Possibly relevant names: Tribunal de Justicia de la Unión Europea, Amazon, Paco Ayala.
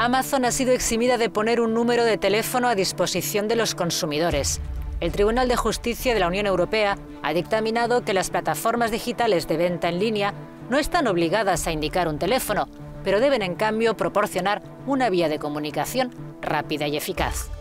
Amazon ha sido eximida de poner un número de teléfono a disposición de los consumidores. El Tribunal de Justicia de la Unión Europea ha dictaminado que las plataformas digitales de venta en línea no están obligadas a indicar un teléfono, pero deben en cambio proporcionar una vía de comunicación rápida y eficaz.